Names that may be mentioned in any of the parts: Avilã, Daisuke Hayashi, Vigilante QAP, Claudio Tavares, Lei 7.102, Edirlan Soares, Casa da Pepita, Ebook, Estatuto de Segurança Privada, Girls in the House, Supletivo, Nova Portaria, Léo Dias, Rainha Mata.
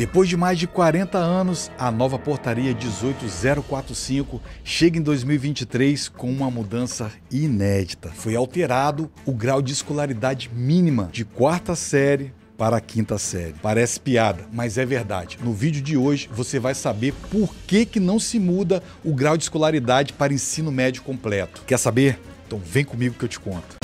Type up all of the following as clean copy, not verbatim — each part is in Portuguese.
Depois de mais de 40 anos, a nova portaria 18045 chega em 2023 com uma mudança inédita. Foi alterado o grau de escolaridade mínima de quarta série para a quinta série. Parece piada, mas é verdade. No vídeo de hoje você vai saber por que não se muda o grau de escolaridade para ensino médio completo. Quer saber? Então vem comigo que eu te conto.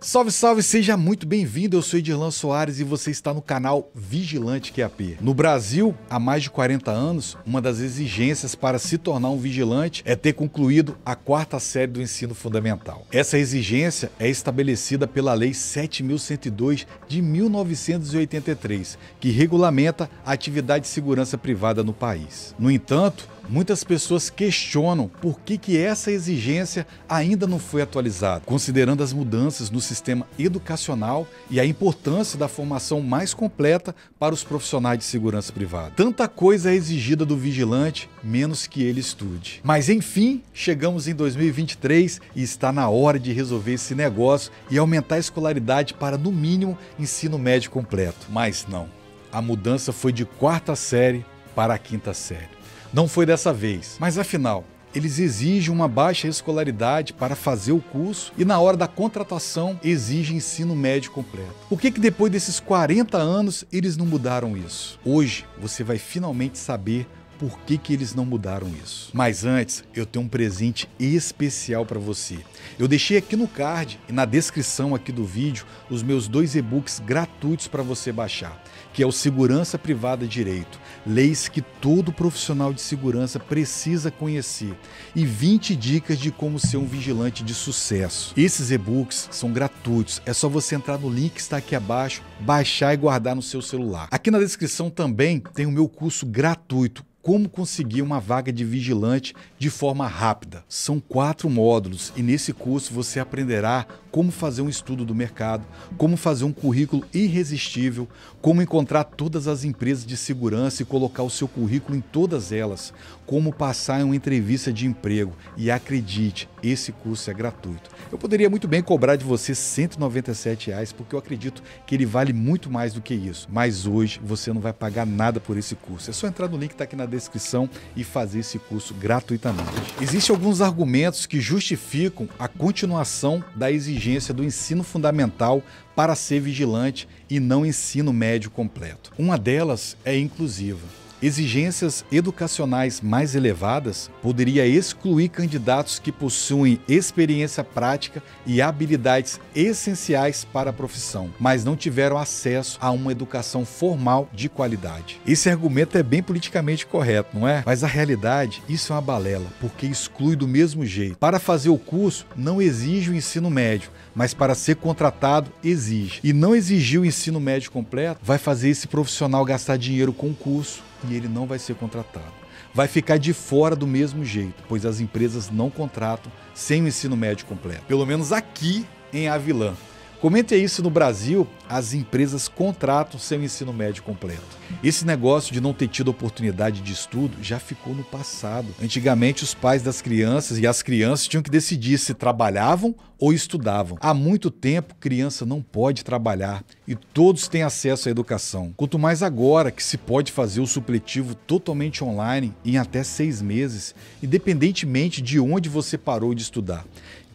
Salve, salve! Seja muito bem-vindo, eu sou Edirlan Soares e você está no canal Vigilante QAP. No Brasil, há mais de 40 anos, uma das exigências para se tornar um vigilante é ter concluído a quarta série do ensino fundamental. Essa exigência é estabelecida pela Lei 7.102 de 1983, que regulamenta a atividade de segurança privada no país. No entanto, muitas pessoas questionam por que essa exigência ainda não foi atualizada, considerando as mudanças no sistema educacional e a importância da formação mais completa para os profissionais de segurança privada. Tanta coisa é exigida do vigilante, menos que ele estude. Mas enfim, chegamos em 2023 e está na hora de resolver esse negócio e aumentar a escolaridade para, no mínimo, ensino médio completo. Mas não, a mudança foi de quarta série para a quinta série. Não foi dessa vez, mas afinal, eles exigem uma baixa escolaridade para fazer o curso e na hora da contratação exigem ensino médio completo. Por que depois desses 40 anos eles não mudaram isso? Hoje você vai finalmente saber por que eles não mudaram isso. Mas antes, eu tenho um presente especial para você. Eu deixei aqui no card e na descrição aqui do vídeo os meus dois e-books gratuitos para você baixar, que é o Segurança Privada Direito, leis que todo profissional de segurança precisa conhecer, e 20 dicas de como ser um vigilante de sucesso. Esses e-books são gratuitos, é só você entrar no link que está aqui abaixo, baixar e guardar no seu celular. Aqui na descrição também tem o meu curso gratuito, Como Conseguir uma Vaga de Vigilante de Forma Rápida. São 4 módulos e nesse curso você aprenderá como fazer um estudo do mercado, como fazer um currículo irresistível, como encontrar todas as empresas de segurança e colocar o seu currículo em todas elas, como passar em uma entrevista de emprego. E acredite, esse curso é gratuito. Eu poderia muito bem cobrar de você R$ 197,00 porque eu acredito que ele vale muito mais do que isso. Mas hoje você não vai pagar nada por esse curso. É só entrar no link que está aqui na descrição e fazer esse curso gratuitamente. Existem alguns argumentos que justificam a continuação da exigência do ensino fundamental para ser vigilante e não ensino médio completo. Uma delas é inclusiva. Exigências educacionais mais elevadas poderia excluir candidatos que possuem experiência prática e habilidades essenciais para a profissão, mas não tiveram acesso a uma educação formal de qualidade. Esse argumento é bem politicamente correto, não é? Mas a realidade, isso é uma balela, porque exclui do mesmo jeito. Para fazer o curso, não exige o ensino médio, mas para ser contratado, exige. E não exigir o ensino médio completo vai fazer esse profissional gastar dinheiro com o curso, e ele não vai ser contratado. Vai ficar de fora do mesmo jeito, pois as empresas não contratam sem o ensino médio completo. Pelo menos aqui em Avilã. Comente aí se no Brasil as empresas contratam sem o ensino médio completo. Esse negócio de não ter tido oportunidade de estudo já ficou no passado. Antigamente os pais das crianças e as crianças tinham que decidir se trabalhavam ou estudavam. Há muito tempo criança não pode trabalhar e todos têm acesso à educação. Quanto mais agora que se pode fazer o supletivo totalmente online em até 6 meses, independentemente de onde você parou de estudar.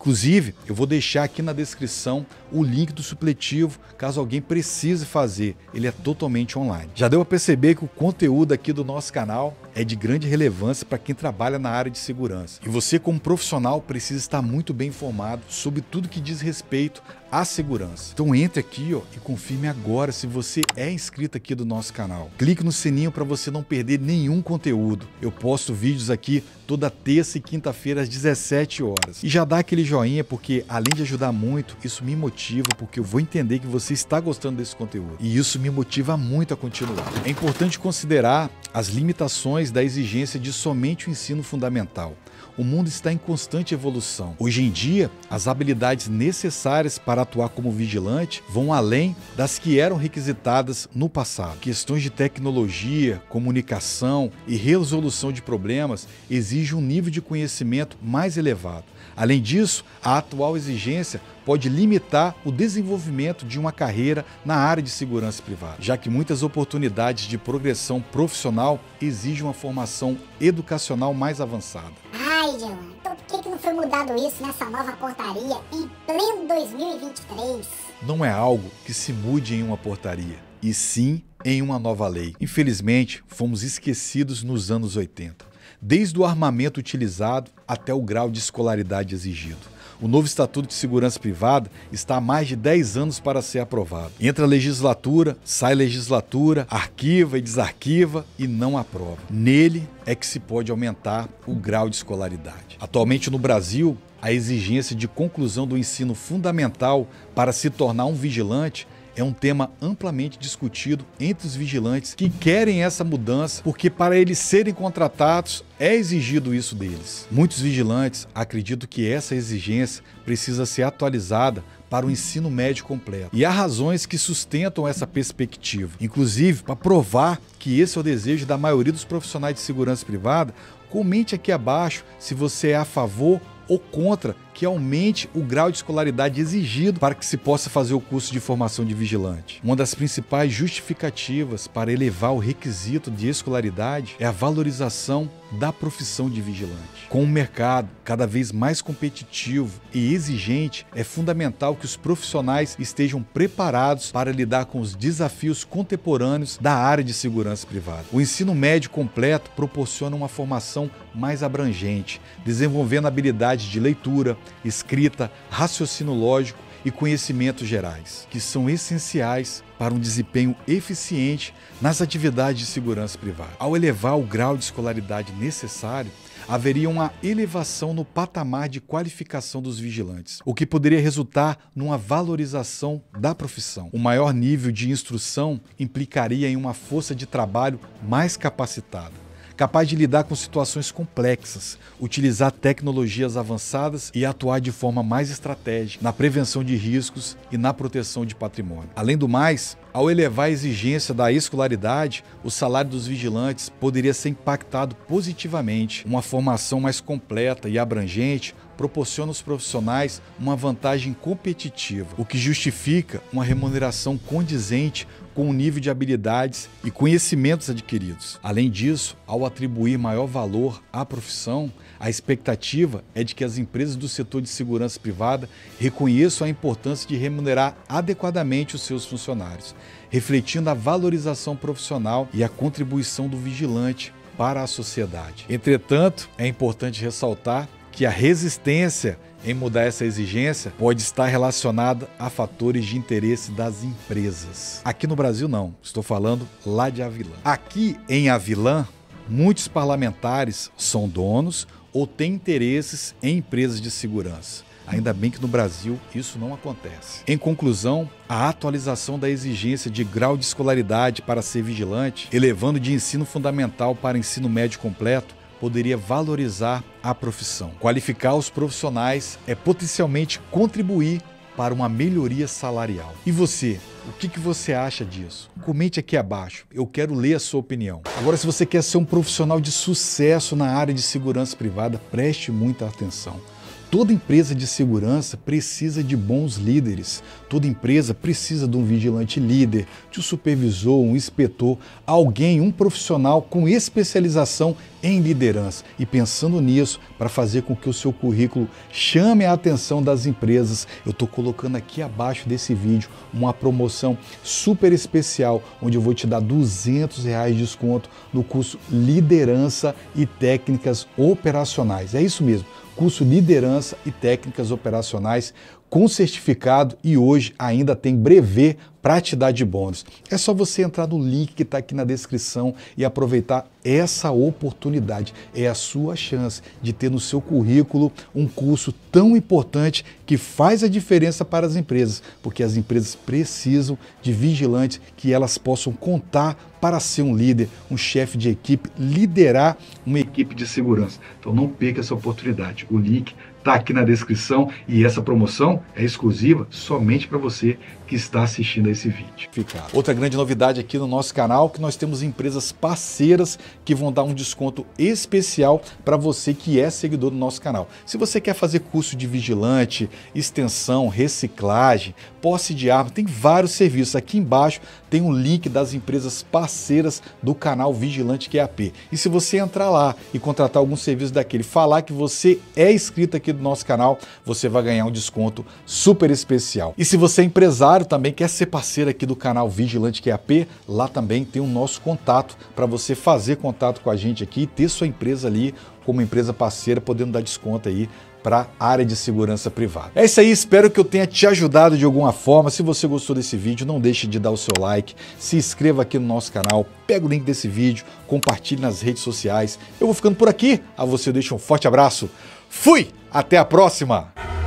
Inclusive, eu vou deixar aqui na descrição o link do supletivo, caso alguém precise fazer. Ele é totalmente online. Já deu a perceber que o conteúdo aqui do nosso canal é de grande relevância para quem trabalha na área de segurança. E você, como profissional, precisa estar muito bem informado sobre tudo que diz respeito à segurança. Então entre aqui e confirme agora se você é inscrito aqui do nosso canal. Clique no sininho para você não perder nenhum conteúdo. Eu posto vídeos aqui toda terça e quinta-feira às 17 horas. E já dá aquele joinha, porque além de ajudar muito, isso me motiva, porque eu vou entender que você está gostando desse conteúdo. E isso me motiva muito a continuar. É importante considerar as limitações da exigência de somente o ensino fundamental. o mundo está em constante evolução. Hoje em dia, as habilidades necessárias para atuar como vigilante vão além das que eram requisitadas no passado. Questões de tecnologia, comunicação e resolução de problemas exigem um nível de conhecimento mais elevado. Além disso, a atual exigência pode limitar o desenvolvimento de uma carreira na área de segurança privada, já que muitas oportunidades de progressão profissional exigem uma formação educacional mais avançada. Ai, Edirlan, então por que não foi mudado isso nessa nova portaria em pleno 2023? Não é algo que se mude em uma portaria, e sim em uma nova lei. Infelizmente, fomos esquecidos nos anos 80. Desde o armamento utilizado até o grau de escolaridade exigido. O novo Estatuto de Segurança Privada está há mais de 10 anos para ser aprovado. Entra legislatura, sai legislatura, arquiva e desarquiva e não aprova. Nele é que se pode aumentar o grau de escolaridade. Atualmente no Brasil, a exigência de conclusão do ensino fundamental para se tornar um vigilante é um tema amplamente discutido entre os vigilantes que querem essa mudança, porque para eles serem contratados é exigido isso deles. Muitos vigilantes acreditam que essa exigência precisa ser atualizada para o ensino médio completo. E há razões que sustentam essa perspectiva, inclusive para provar que esse é o desejo da maioria dos profissionais de segurança privada. Comente aqui abaixo se você é a favor ou contra que aumente o grau de escolaridade exigido para que se possa fazer o curso de formação de vigilante. Uma das principais justificativas para elevar o requisito de escolaridade é a valorização da profissão de vigilante. Com o mercado cada vez mais competitivo e exigente, é fundamental que os profissionais estejam preparados para lidar com os desafios contemporâneos da área de segurança privada. O ensino médio completo proporciona uma formação mais abrangente, desenvolvendo habilidades de leitura, escrita, raciocínio lógico e conhecimentos gerais, que são essenciais para um desempenho eficiente nas atividades de segurança privada. Ao elevar o grau de escolaridade necessário, haveria uma elevação no patamar de qualificação dos vigilantes, o que poderia resultar numa valorização da profissão. O maior nível de instrução implicaria em uma força de trabalho mais capacitada, capaz de lidar com situações complexas, utilizar tecnologias avançadas e atuar de forma mais estratégica na prevenção de riscos e na proteção de patrimônio. Além do mais, ao elevar a exigência da escolaridade, o salário dos vigilantes poderia ser impactado positivamente. Uma formação mais completa e abrangente proporciona aos profissionais uma vantagem competitiva, o que justifica uma remuneração condizente com o nível de habilidades e conhecimentos adquiridos. Além disso, ao atribuir maior valor à profissão, a expectativa é de que as empresas do setor de segurança privada reconheçam a importância de remunerar adequadamente os seus funcionários, refletindo a valorização profissional e a contribuição do vigilante para a sociedade. Entretanto, é importante ressaltar que a resistência em mudar essa exigência pode estar relacionada a fatores de interesse das empresas. Aqui no Brasil não, estou falando lá de Avilã. Aqui em Avilã, muitos parlamentares são donos ou têm interesses em empresas de segurança. Ainda bem que no Brasil isso não acontece. Em conclusão, a atualização da exigência de grau de escolaridade para ser vigilante, elevando de ensino fundamental para ensino médio completo, poderia valorizar a profissão. Qualificar os profissionais é potencialmente contribuir para uma melhoria salarial. E você, o que você acha disso? Comente aqui abaixo, eu quero ler a sua opinião. Agora, se você quer ser um profissional de sucesso na área de segurança privada, preste muita atenção. Toda empresa de segurança precisa de bons líderes. Toda empresa precisa de um vigilante líder, de um supervisor, um inspetor, alguém, um profissional com especialização em liderança. E pensando nisso, para fazer com que o seu currículo chame a atenção das empresas, eu estou colocando aqui abaixo desse vídeo uma promoção super especial, onde eu vou te dar R$ 200 de desconto no curso Liderança e Técnicas Operacionais. É isso mesmo. Curso Liderança e Técnicas Operacionais com certificado e hoje ainda tem brevê para te dar de bônus. É só você entrar no link que está aqui na descrição e aproveitar essa oportunidade. É a sua chance de ter no seu currículo um curso tão importante que faz a diferença para as empresas, porque as empresas precisam de vigilantes que elas possam contar para ser um líder, um chefe de equipe, liderar uma equipe de segurança. Então não perca essa oportunidade. O link está aqui na descrição e essa promoção é exclusiva somente para você que está assistindo a esse vídeo. Outra grande novidade aqui no nosso canal, que nós temos empresas parceiras que vão dar um desconto especial para você que é seguidor do nosso canal. Se você quer fazer curso de vigilante, extensão, reciclagem, posse de arma, tem vários serviços. Aqui embaixo tem um link das empresas parceiras do canal Vigilante QAP. E se você entrar lá e contratar algum serviço daquele, falar que você é inscrito aqui do nosso canal, você vai ganhar um desconto super especial. E se você é empresário também, quer ser parceiro aqui do canal Vigilante QAP, lá também tem o nosso contato para você fazer contato com a gente aqui e ter sua empresa ali como empresa parceira, podendo dar desconto aí para a área de segurança privada. É isso aí, espero que eu tenha te ajudado de alguma forma. Se você gostou desse vídeo, não deixe de dar o seu like, se inscreva aqui no nosso canal, pega o link desse vídeo, compartilhe nas redes sociais. Eu vou ficando por aqui, a você eu deixo um forte abraço, fui, até a próxima!